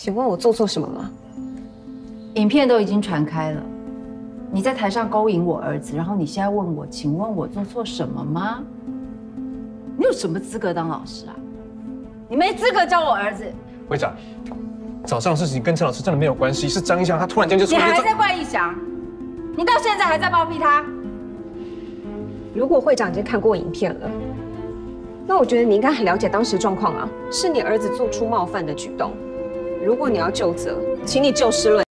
请问我做错什么了？影片都已经传开了，你在台上勾引我儿子，然后你现在问我，请问我做错什么吗？你有什么资格当老师啊？你没资格教我儿子。会长，早上的事情跟陈老师真的没有关系，是张逸翔他突然间就出现。你还在怪逸翔？你到现在还在包庇他？如果会长已经看过影片了，那我觉得你应该很了解当时状况啊，是你儿子做出冒犯的举动。 如果你要就责，请你就事论。